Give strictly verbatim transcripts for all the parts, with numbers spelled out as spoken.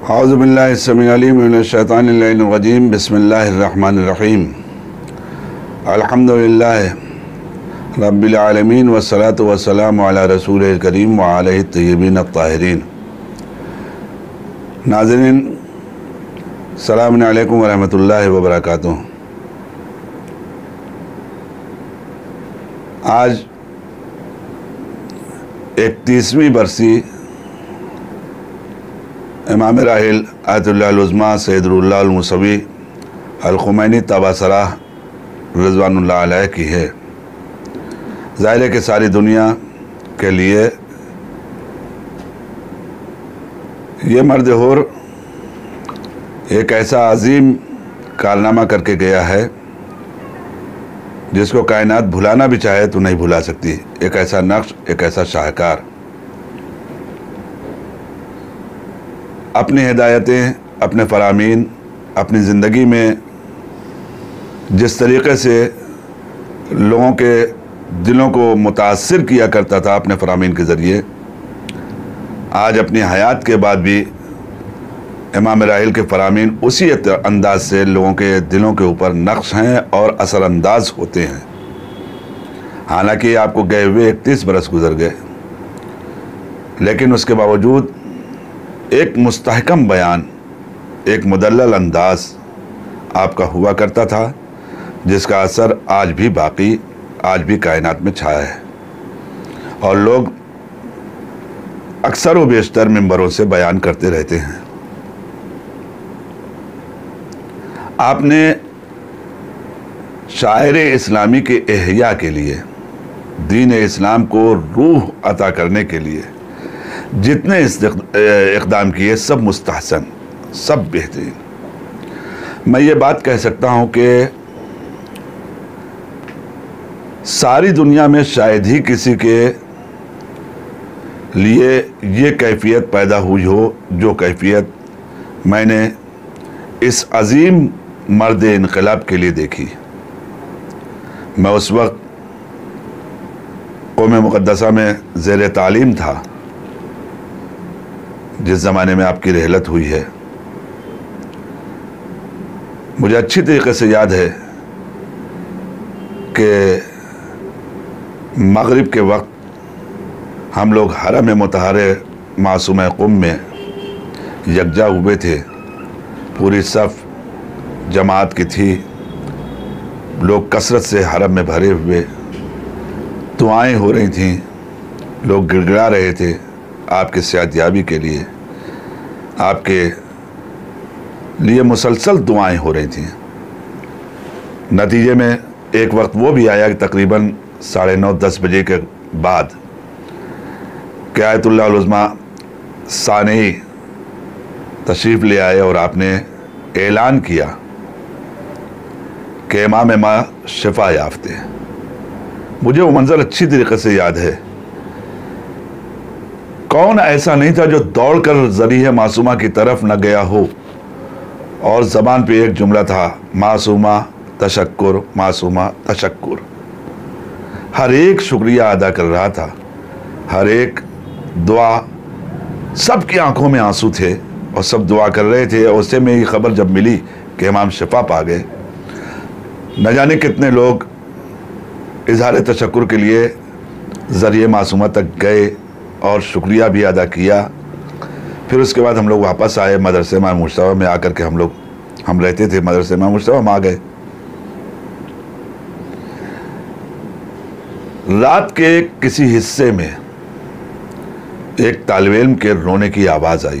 औज़ुबिल्लाहिस्समिअलिमिनश्शैतानिर्रजीम बिस्मिल्लाहिर्रहमानिर्रहीम अल्हम्दुलिल्लाहि रब्बिल आलमीन वस्सलातु वस्सलामु अला रसूलिल करीम व अलैहि तय्यिबीन अत्ताहिरीन। नाज़रीन, अस्सलामु अलैकुम व रहमतुल्लाहि व बरकातुहू। आज इकतीसवीं बरसी इमाम राहिल आयतुल्लाह उज़्मा सैयदुल्लाह अलमुसवी अलखुमैनी तबासरा रज़वानुल्लाह अलैह की है। ज़ाहिर है कि सारी दुनिया के लिए ये मर्द होर एक ऐसा अजीम कारनामा करके गया है जिसको कायनात भुलाना भी चाहे तो नहीं भुला सकती। एक ऐसा नक्श, एक ऐसा शाहकार, अपनी हिदायतें, अपने फरामीन, अपनी ज़िंदगी में जिस तरीक़े से लोगों के दिलों को मुतासिर किया करता था अपने फरामीन के ज़रिए, आज अपनी हयात के बाद भी इमाम राहिल के फरामीन उसी अंदाज़ से लोगों के दिलों के ऊपर नक्श हैं और असरअंदाज होते हैं। हालांकि आपको गए हुए इकतीस बरस गुज़र गए, लेकिन उसके बावजूद एक मुस्तहकम बयान, एक मुदल्लल अंदाज़ आपका हुआ करता था जिसका असर आज भी बाकी, आज भी कायनात में छाया है। और लोग अक्सर व बेशतर मिंबरों से बयान करते रहते हैं। आपने शायर इस्लामी के एहया के लिए, दीन इस्लाम को रूह अता करने के लिए जितने इक़दाम किए, सब मुस्तहसन, सब बेहतरीन। मैं ये बात कह सकता हूँ कि सारी दुनिया में शायद ही किसी के लिए ये कैफियत पैदा हुई हो जो कैफियत मैंने इस अजीम मर्द इनकलाब के लिए देखी। मैं उस वक्त कौम मुक़द्दसा में ज़ेर तालीम था जिस ज़माने में आपकी रहलत हुई है। मुझे अच्छी तरीक़े से याद है कि मगरिब के वक्त हम लोग हरम मुतहरे मासूम क़ुम में यकजा हुए थे। पूरी सफ़ जमात की थी, लोग कसरत से हरम में भरे हुए, दुआएं हो रही थीं, लोग गिड़गिड़ा रहे थे आपके सेहतयाबी के लिए, आपके लिए मुसलसल दुआएं हो रही थीं। नतीजे में एक वक्त वो भी आया कि तकरीबन साढ़े नौ दस बजे के बाद कि आयतुल्लाह उज़्मा सानी तशरीफ़ ले आए और आपने ऐलान किया कि इमाम मा शिफा याफ्ते। मुझे वो मंज़र अच्छी तरीक़े से याद है। कौन ऐसा नहीं था जो दौड़कर ज़रिए मासूमा की तरफ न गया हो, और ज़बान पे एक जुमला था, मासूमा तशक्कुर, मासूमा तशक्कुर। हर एक शुक्रिया अदा कर रहा था, हर एक दुआ, सब की आंखों में आंसू थे और सब दुआ कर रहे थे। और उससे मेरी ख़बर जब मिली कि इमाम शिफा पा गए, न जाने कितने लोग इजहार तशक्कुर के लिए ज़रिए मासूमा तक गए और शुक्रिया भी अदा किया। फिर उसके बाद हम लोग वापस आए मदरसे इमाम मुश्तवा में, आकर के हम लोग हम रहते थे मदरसे इमाम मुश्तवा में, आ गए। रात के किसी हिस्से में एक तालिब इल्म के रोने की आवाज़ आई,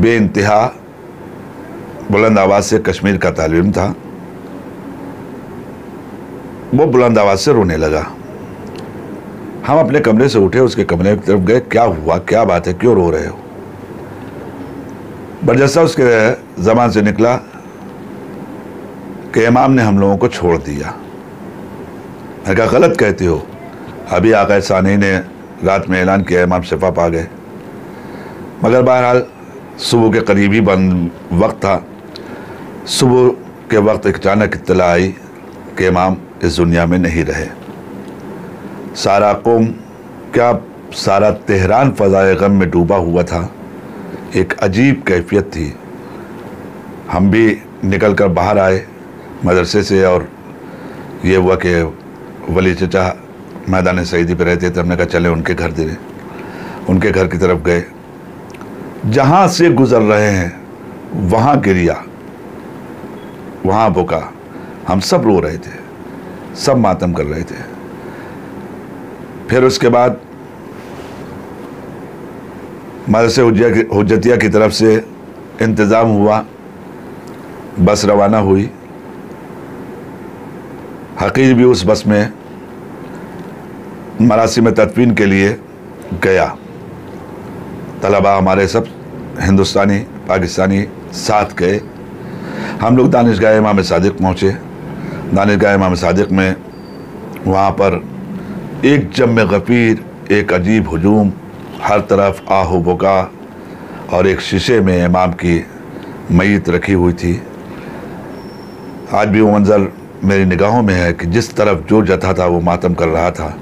बेइंतहा बुलंद आवाज़ से। कश्मीर का तालिब इल्म था, वो बुलंद आवाज़ से रोने लगा। हम अपने कमरे से उठे, उसके कमरे की तरफ गए, क्या हुआ, क्या बात है, क्यों रो रहे हो। बरजस्ता उसके ज़बान से निकला कि इमाम ने हम लोगों को छोड़ दिया। मैंने कहा, गलत कहते हो, अभी आका सानी ने रात में ऐलान किया इमाम शिफा पा गए। मगर बहरहाल सुबह के करीब ही बंद वक्त था। सुबह के वक्त अचानक इत्तला आई कि इमाम इस दुनिया में नहीं रहे। सारा कौम, क्या सारा तेहरान फ़ज़ाए गम में डूबा हुआ था। एक अजीब कैफियत थी। हम भी निकल कर बाहर आए मदरसे से और ये हुआ कि वली चचा मैदान सईदी पे रहते थे। हमने कहा चले उनके घर देने, उनके घर की तरफ गए। जहाँ से गुज़र रहे हैं वहाँ गिरिया, वहाँ भुका। हम सब रो रहे थे, सब मातम कर रहे थे। फिर उसके बाद मदरसे हुज्जतिया की तरफ से इंतज़ाम हुआ, बस रवाना हुई। हकीर भी उस बस में मरासिम तदफीन के लिए गया। तलबा हमारे सब हिंदुस्तानी पाकिस्तानी साथ गए। हम लोग दानिशगाह इमाम सादिक पहुँचे। दानिशगाह इमाम सादिक में वहाँ पर एक जम्मे गफीर, एक अजीब हुजूम, हर तरफ आहू बुका। और एक शीशे में इमाम की मैयत रखी हुई थी। आज भी वो मंज़र मेरी निगाहों में है कि जिस तरफ जो जथा था वो मातम कर रहा था।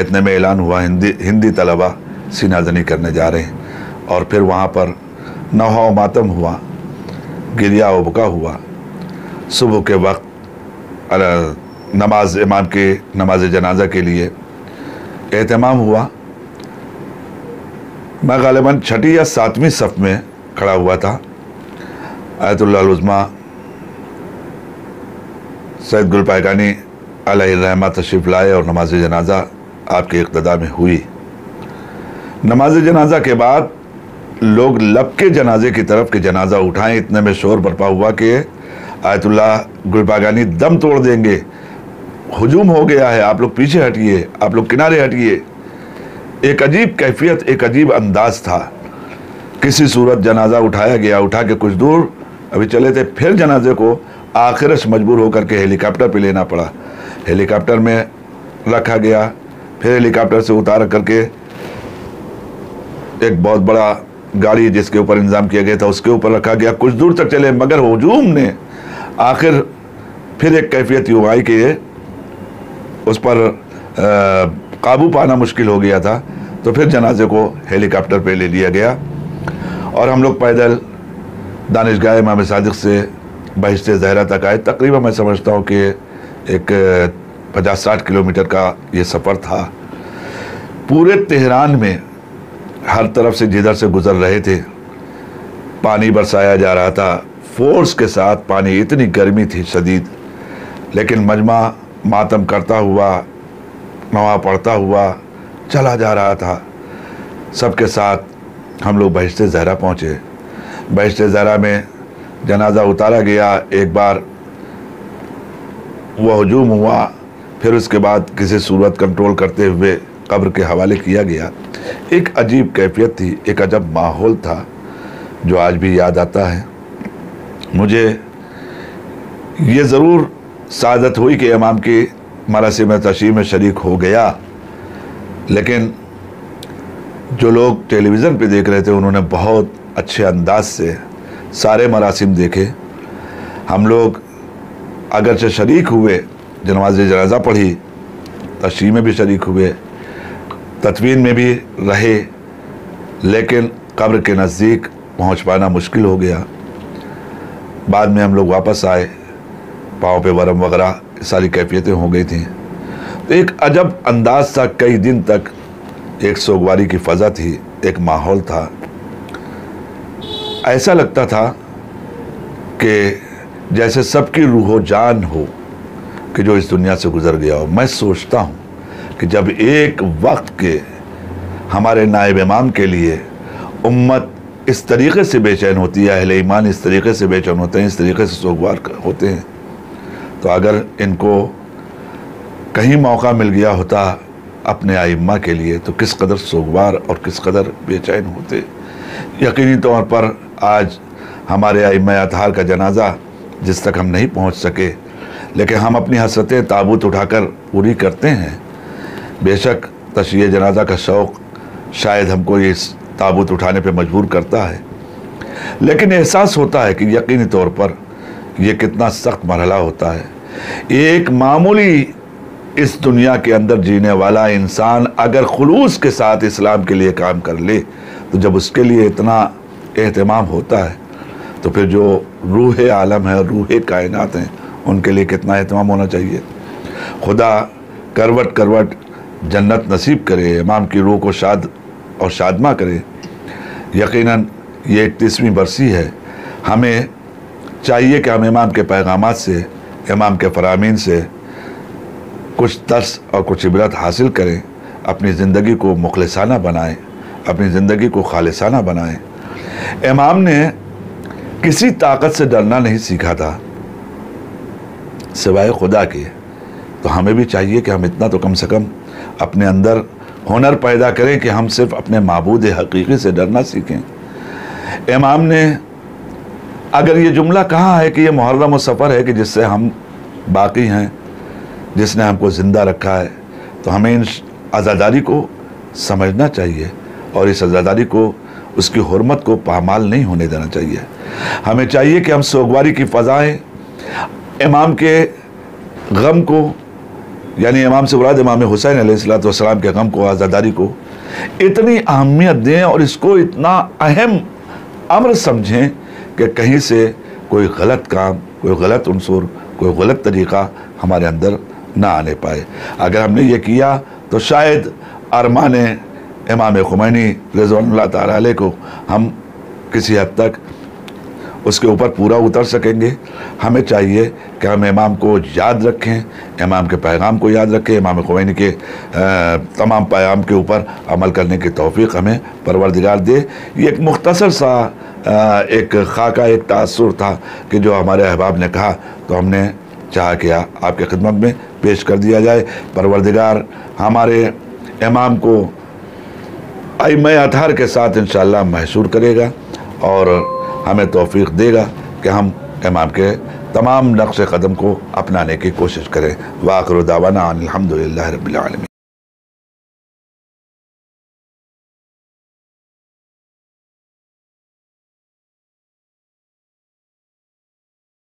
इतने में ऐलान हुआ हिंदी हिंदी तलबा सीनाजनी करने जा रहे हैं। और फिर वहाँ पर नौहा मातम हुआ, गिरिया उबका हुआ। सुबह के वक्त नमाज इमाम के नमाज जनाजा के लिए एहतमाम हुआ। मैं गालिबन छठी या सातवीं सफ़ में खड़ा हुआ था। आयतुल्लाह उज़्मा सैयद गुल पैगानी अलैहिर्रहमा तशरीफ़ लाए और नमाज जनाजा आपके इक़्तिदा में हुई। नमाज जनाजा के बाद लोग लब के जनाजे की तरफ के जनाजा उठाएं। इतने में शोर बरपा हुआ कि आयतुल्लाह गुल पैगानी दम तोड़ देंगे, हुजूम हो गया है, आप लोग पीछे हटिए, आप लोग किनारे हटिए। एक अजीब कैफियत, एक अजीब अंदाज था। किसी सूरत जनाजा उठाया गया। उठा के कुछ दूर अभी चले थे, फिर जनाजे को आखिरस मजबूर होकर के हेलीकॉप्टर पे लेना पड़ा। हेलीकॉप्टर में रखा गया, फिर हेलीकॉप्टर से उतार करके एक बहुत बड़ा गाड़ी जिसके ऊपर इंतज़ाम किया गया था उसके ऊपर रखा गया। कुछ दूर तक चले मगर हुजूम ने आखिर फिर एक कैफियत यूँ आई कि उस पर काबू पाना मुश्किल हो गया था। तो फिर जनाजे को हेलीकॉप्टर पे ले लिया गया और हम लोग पैदल दानिशगाह इमाम सादिक से बहिश्त ज़हरा तक आए। तकरीबन मैं समझता हूँ कि एक पचास साठ किलोमीटर का ये सफ़र था। पूरे तेहरान में हर तरफ से जिधर से गुज़र रहे थे पानी बरसाया जा रहा था फोर्स के साथ। पानी, इतनी गर्मी थी शदीद। लेकिन मजमा मातम करता हुआ, नवा पड़ता हुआ चला जा रहा था। सबके साथ हम लोग बहिश्त ज़हरा पहुँचे। बहिश्त ज़हरा में जनाजा उतारा गया। एक बार वह हुजूम हुआ, फिर उसके बाद किसी सूरत कंट्रोल करते हुए कब्र के हवाले किया गया। एक अजीब कैफियत थी, एक अजब माहौल था जो आज भी याद आता है। मुझे ये ज़रूर सादत हुई कि इमाम की मरासिम तशरीफ़ में शरीक हो गया। लेकिन जो लोग टेलीविज़न पे देख रहे थे उन्होंने बहुत अच्छे अंदाज से सारे मरासिम देखे। हम लोग अगरचे शरीक हुए, नमाज जनाजा पढ़ी, तशरीफ़ में भी शरीक हुए, तदफीन में भी रहे, लेकिन कब्र के नज़दीक पहुंच पाना मुश्किल हो गया। बाद में हम लोग वापस आए, पाँव पे वरम वगैरह सारी कैफियतें हो गई थी। तो एक अजब अंदाज था। कई दिन तक एक सोगवारी की फ़ज़ा थी, एक माहौल था। ऐसा लगता था कि जैसे सबकी रूहो जान हो कि जो इस दुनिया से गुज़र गया हो। मैं सोचता हूँ कि जब एक वक्त के हमारे नायब इमाम के लिए उम्मत इस तरीक़े से बेचैन होती है, अहले ईमान इस तरीक़े से बेचैन होते हैं, इस तरीक़े से सोगवार होते हैं, तो अगर इनको कहीं मौका मिल गया होता अपने आइम्मा के लिए तो किस कदर सोगवार और किस कदर बेचैन होते। यकीनी तौर पर आज हमारे आइम्मा अतहार का जनाजा जिस तक हम नहीं पहुंच सके, लेकिन हम अपनी हसरतें ताबूत उठाकर पूरी करते हैं। बेशक तशरीह जनाजा का शौक़ शायद हमको ये ताबूत उठाने पे मजबूर करता है, लेकिन एहसास होता है कि यकीनी तौर पर ये कितना सख्त मरहला होता है। एक मामूली इस दुनिया के अंदर जीने वाला इंसान अगर खुलूस के साथ इस्लाम के लिए काम कर ले तो जब उसके लिए इतना एहतमाम होता है तो फिर जो रूह आलम है, रूह कायनात हैं, उनके लिए कितना एहतमाम होना चाहिए। खुदा करवट करवट जन्नत नसीब करे, इमाम की रूह को शाद और शादमा करे। यकीनन ये इकतीसवीं बरसी है, हमें चाहिए कि हम इमाम के पैगामात से, इमाम के फरामीन से कुछ दर्स और कुछ इबरत हासिल करें, अपनी ज़िंदगी को मुखलिसाना बनाएं, अपनी ज़िंदगी को खालिसाना बनाएं। इमाम ने किसी ताकत से डरना नहीं सीखा था सिवाय खुदा के, तो हमें भी चाहिए कि हम इतना तो कम से कम अपने अंदर हुनर पैदा करें कि हम सिर्फ अपने माबूद हकीकी से डरना सीखें। इमाम ने अगर ये जुमला कहा है कि ये मुहर्रम और सफ़र है कि जिससे हम बाकी हैं, जिसने हमको ज़िंदा रखा है, तो हमें इन आज़ादारी को समझना चाहिए और इस आज़ादारी को, उसकी हुर्मत को पामाल नहीं होने देना चाहिए। हमें चाहिए कि हम सोगवारी की फ़ज़ाएँ, इमाम के गम को, यानी इमाम से मुराद इमाम हुसैन अलैहिस्सलाम के गम को, आज़ादारी को इतनी अहमियत दें और इसको इतना अहम अम्र समझें कि कहीं से कोई गलत काम, कोई गलत उनसुर, कोई गलत तरीक़ा हमारे अंदर ना आने पाए। अगर हमने ये किया तो शायद अरमान इमाम खुमैनी रज़वानुल्लाह ताला अलैह को हम किसी हद तक उसके ऊपर पूरा उतर सकेंगे। हमें चाहिए कि हम इमाम को याद रखें, इमाम के पैगाम को याद रखें, इमाम खुमैनी के तमाम पैगाम के ऊपर अमल करने की तौफ़ीक़ हमें परवरदिगार दे। ये एक मुख्तसर सा एक खाका, एक तासुर था कि जो हमारे अहबाब ने कहा तो हमने चाहा कि आपके खिदमत में पेश कर दिया जाए। परवरदिगार हमारे इमाम को आइम्मा अतहार के साथ इंशाअल्लाह महसूर करेगा और हमें तौफीक देगा कि हम इमाम के तमाम नक्श कदम को अपनाने की कोशिश करें। वाक़िर दावाना अनिल हम्दुलिल्लाह रब्बिल आलमीन।